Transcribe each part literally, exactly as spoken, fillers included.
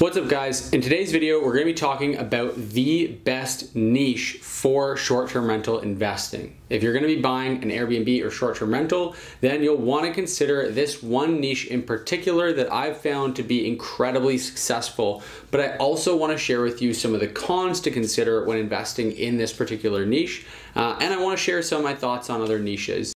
What's up guys? In today's video, we're gonna be talking about the best niche for short-term rental investing. If you're gonna be buying an Airbnb or short-term rental, then you'll wanna consider this one niche in particular that I've found to be incredibly successful, but I also wanna share with you some of the cons to consider when investing in this particular niche, uh, and I wanna share some of my thoughts on other niches.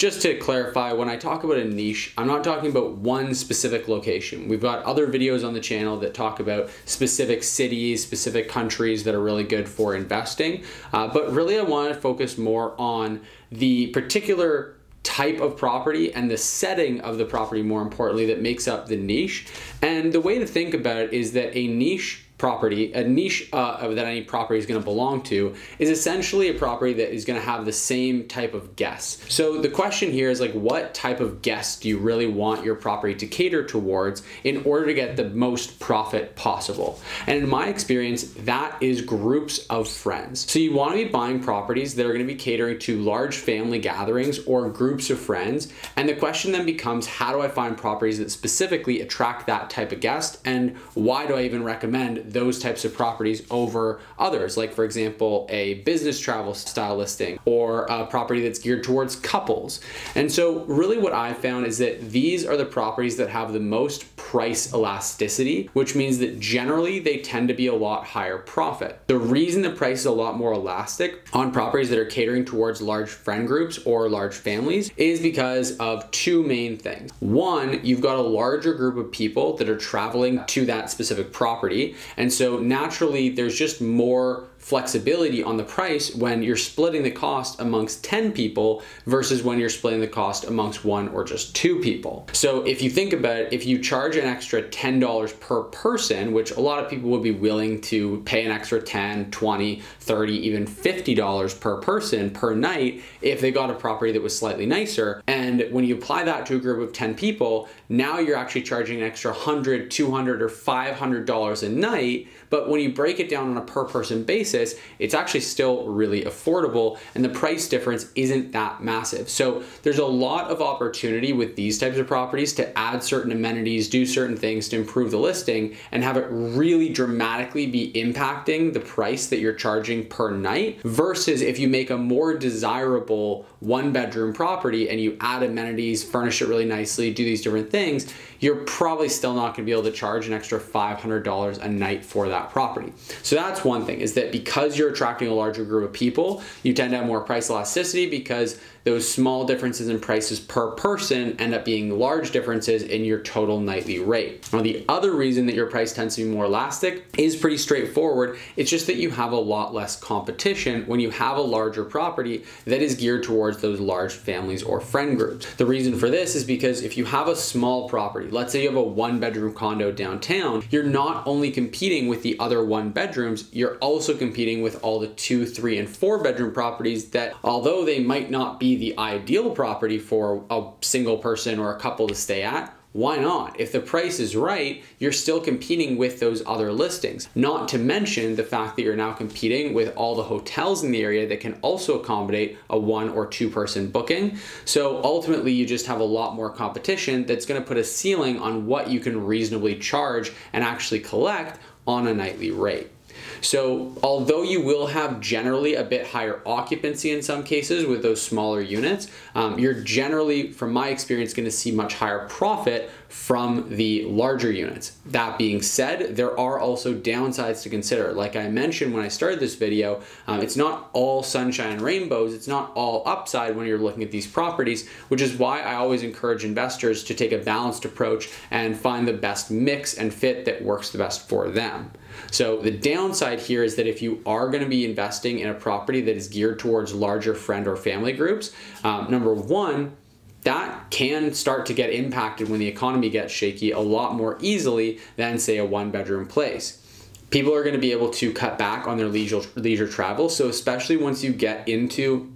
Just to clarify, when I talk about a niche, I'm not talking about one specific location. We've got other videos on the channel that talk about specific cities, specific countries that are really good for investing. Uh, but really I want to focus more on the particular type of property and the setting of the property, more importantly, that makes up the niche. And the way to think about it is that a niche property, a niche uh, that any property is going to belong to is essentially a property that is going to have the same type of guests. So the question here is like, what type of guests do you really want your property to cater towards in order to get the most profit possible? And in my experience, that is groups of friends. So you want to be buying properties that are going to be catering to large family gatherings or groups of friends. And the question then becomes, how do I find properties that specifically attract that type of guest? And why do I even recommend those types of properties over others, like for example, a business travel style listing or a property that's geared towards couples? And so really what I found is that these are the properties that have the most price elasticity, which means that generally they tend to be a lot higher profit. The reason the price is a lot more elastic on properties that are catering towards large friend groups or large families is because of two main things. One, you've got a larger group of people that are traveling to that specific property. And so naturally, there's just more flexibility on the price when you're splitting the cost amongst ten people versus when you're splitting the cost amongst one or just two people. So if you think about it, if you charge an extra ten dollars per person, which a lot of people would be willing to pay an extra ten, twenty, thirty, even fifty dollars per person per night if they got a property that was slightly nicer. And when you apply that to a group of ten people, now you're actually charging an extra one hundred, two hundred, or five hundred dollars a night. But when you break it down on a per person basis, it's actually still really affordable and the price difference isn't that massive. So there's a lot of opportunity with these types of properties to add certain amenities, do certain things to improve the listing and have it really dramatically be impacting the price that you're charging per night versus if you make a more desirable one bedroom property and you add amenities, furnish it really nicely, do these different things, you're probably still not going to be able to charge an extra five hundred dollars a night for that property. So that's one thing, is that because you're attracting a larger group of people, you tend to have more price elasticity because those small differences in prices per person end up being large differences in your total nightly rate. Now, the other reason that your price tends to be more elastic is pretty straightforward. It's just that you have a lot less competition when you have a larger property that is geared towards those large families or friend groups. The reason for this is because if you have a small property, let's say you have a one bedroom condo downtown, you're not only competing with the other one bedrooms, you're also competing with all the two, three, and four bedroom properties that, although they might not be the ideal property for a single person or a couple to stay at, why not? If the price is right, you're still competing with those other listings. Not to mention the fact that you're now competing with all the hotels in the area that can also accommodate a one or two person booking. So ultimately you just have a lot more competition that's going to put a ceiling on what you can reasonably charge and actually collect on a nightly rate. So although you will have generally a bit higher occupancy in some cases with those smaller units, um, you're generally, from my experience, going to see much higher profit from the larger units. That being said, there are also downsides to consider. Like I mentioned when I started this video, um, it's not all sunshine and rainbows. It's not all upside when you're looking at these properties, which is why I always encourage investors to take a balanced approach and find the best mix and fit that works the best for them. So the downside here is that if you are going to be investing in a property that is geared towards larger friend or family groups, um, number one, that can start to get impacted when the economy gets shaky a lot more easily than, say, a one bedroom place. People are going to be able to cut back on their leisure, leisure travel. So especially once you get into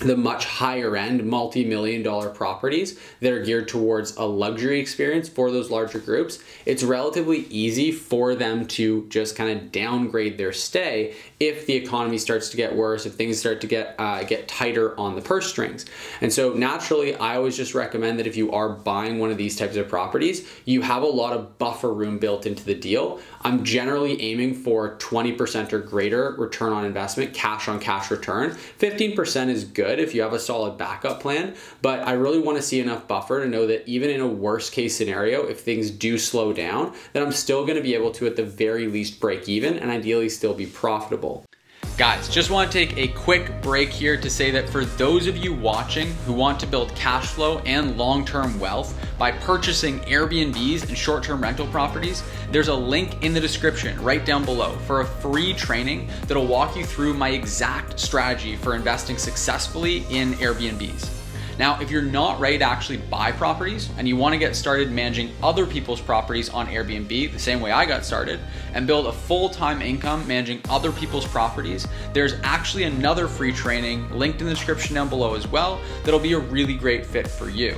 the much higher end multi-million dollar properties that are geared towards a luxury experience for those larger groups, it's relatively easy for them to just kind of downgrade their stay if the economy starts to get worse, if things start to get uh, get tighter on the purse strings. And so naturally, I always just recommend that if you are buying one of these types of properties, you have a lot of buffer room built into the deal. I'm generally aiming for twenty percent or greater return on investment, cash on cash return. fifteen percent is good if you have a solid backup plan, but I really want to see enough buffer to know that even in a worst case scenario, if things do slow down, that I'm still going to be able to at the very least break even and ideally still be profitable. Guys, just want to take a quick break here to say that for those of you watching who want to build cash flow and long-term wealth by purchasing Airbnbs and short-term rental properties, there's a link in the description right down below for a free training that'll walk you through my exact strategy for investing successfully in Airbnbs. Now, if you're not ready to actually buy properties and you want to get started managing other people's properties on Airbnb the same way I got started and build a full-time income managing other people's properties, there's actually another free training linked in the description down below as well that'll be a really great fit for you.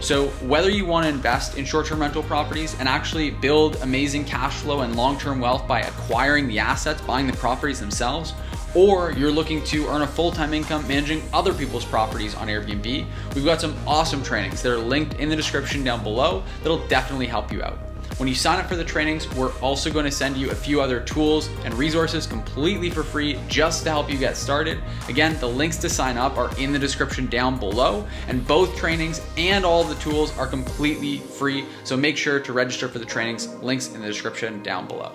So whether you want to invest in short-term rental properties and actually build amazing cash flow and long-term wealth by acquiring the assets, buying the properties themselves, or you're looking to earn a full-time income managing other people's properties on Airbnb, we've got some awesome trainings that are linked in the description down below that'll definitely help you out. When you sign up for the trainings, we're also going to send you a few other tools and resources completely for free just to help you get started. Again, the links to sign up are in the description down below, and both trainings and all the tools are completely free, so make sure to register for the trainings, links in the description down below.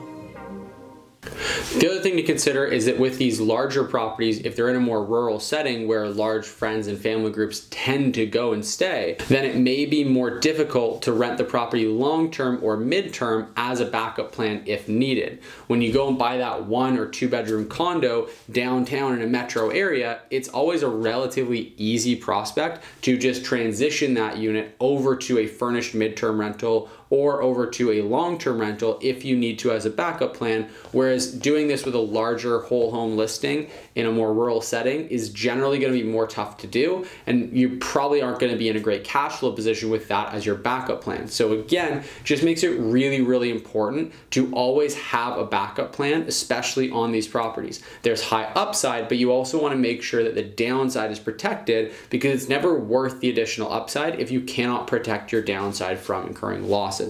The other thing to consider is that with these larger properties, if they're in a more rural setting where large friends and family groups tend to go and stay, then it may be more difficult to rent the property long-term or mid-term as a backup plan if needed. When you go and buy that one or two bedroom condo downtown in a metro area, it's always a relatively easy prospect to just transition that unit over to a furnished mid-term rental or over to a long-term rental if you need to as a backup plan, whereas doing this with a larger whole home listing in a more rural setting is generally gonna be more tough to do, and you probably aren't gonna be in a great cash flow position with that as your backup plan. So again, just makes it really, really important to always have a backup plan, especially on these properties. There's high upside, but you also wanna make sure that the downside is protected, because it's never worth the additional upside if you cannot protect your downside from incurring losses.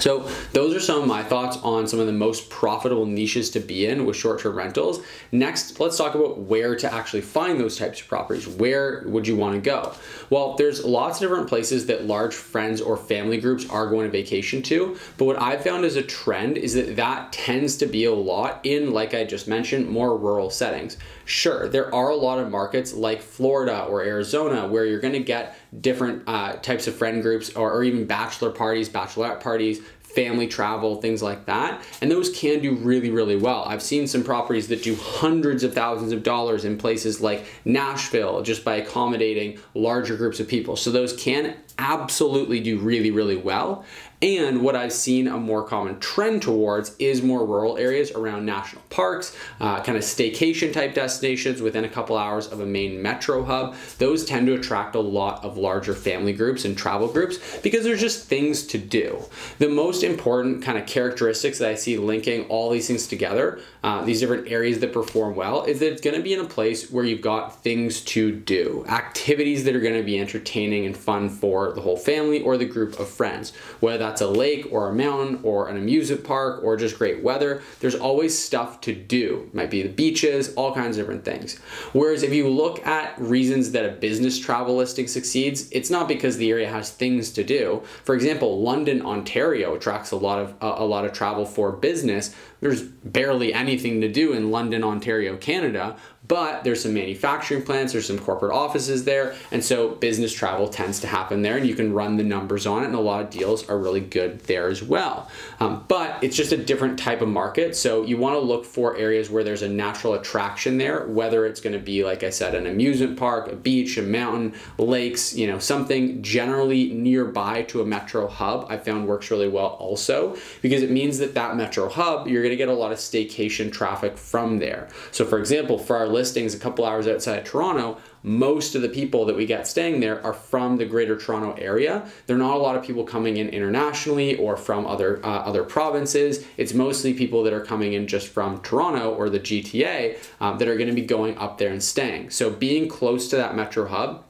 So those are some of my thoughts on some of the most profitable niches to be in with short-term rentals. Next, let's talk about where to actually find those types of properties. Where would you want to go? Well, there's lots of different places that large friends or family groups are going to vacation to, but what I've found as a trend is that that tends to be a lot in, like I just mentioned, more rural settings. Sure, there are a lot of markets like Florida or Arizona where you're going to get different uh, types of friend groups, or, or even bachelor parties, bachelorette parties, family travel, things like that. And those can do really, really well. I've seen some properties that do hundreds of thousands of dollars in places like Nashville just by accommodating larger groups of people. So those can absolutely do really, really well. And what I've seen a more common trend towards is more rural areas around national parks, uh, kind of staycation type destinations within a couple hours of a main metro hub. Those tend to attract a lot of larger family groups and travel groups because there's just things to do. The most important kind of characteristics that I see linking all these things together, uh, these different areas that perform well, is that it's going to be in a place where you've got things to do, activities that are going to be entertaining and fun for the whole family or the group of friends, whether that's That's a lake or a mountain or an amusement park or just great weather. There's always stuff to do. It might be the beaches, all kinds of different things. Whereas if you look at reasons that a business travel listing succeeds, it's not because the area has things to do. For example, London, Ontario attracts a lot of uh, a lot of travel for business. There's barely anything to do in London, Ontario, Canada, but there's some manufacturing plants, there's some corporate offices there, and so business travel tends to happen there, and you can run the numbers on it, and a lot of deals are really good there as well. Um, but it's just a different type of market, so you wanna look for areas where there's a natural attraction there, whether it's gonna be, like I said, an amusement park, a beach, a mountain, lakes, you know, something generally nearby to a metro hub I found works really well also, because it means that that metro hub, you're gonna get a lot of staycation traffic from there. So for example, for our listings a couple hours outside of Toronto, most of the people that we got staying there are from the Greater Toronto Area. There are not a lot of people coming in internationally or from other, uh, other provinces. It's mostly people that are coming in just from Toronto or the G T A um, that are going to be going up there and staying. So being close to that metro hub,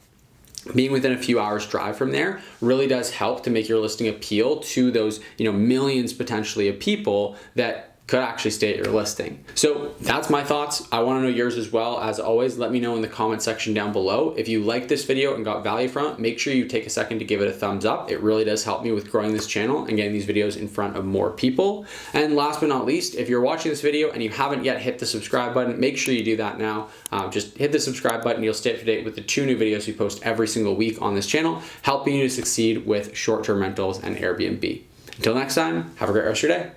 being within a few hours drive from there really does help to make your listing appeal to those, you know, millions potentially of people that could actually stay at your listing. So that's my thoughts. I wanna know yours as well. As always, let me know in the comment section down below. If you liked this video and got value from it, make sure you take a second to give it a thumbs up. It really does help me with growing this channel and getting these videos in front of more people. And last but not least, if you're watching this video and you haven't yet hit the subscribe button, make sure you do that now. Um, just hit the subscribe button. You'll stay up to date with the two new videos we post every single week on this channel, helping you to succeed with short-term rentals and Airbnb. Until next time, have a great rest of your day.